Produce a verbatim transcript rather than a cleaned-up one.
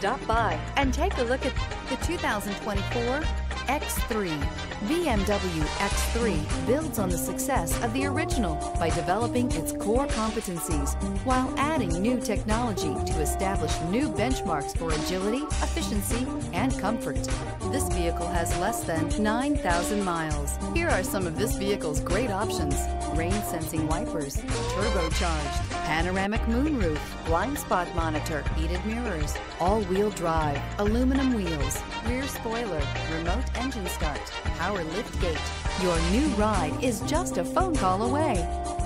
Stop by and take a look at the two thousand twenty-four X three. B M W X three builds on the success of the original by developing its core competencies while adding new technology to establish new benchmarks for agility, efficiency, and comfort. This vehicle has less than nine thousand miles. Here are some of this vehicle's great options: rain sensing wipers, turbocharged, panoramic moonroof, blind spot monitor, heated mirrors, all-wheel drive, aluminum wheels, rear spoiler, remote engine start, power liftgate. Your new ride is just a phone call away.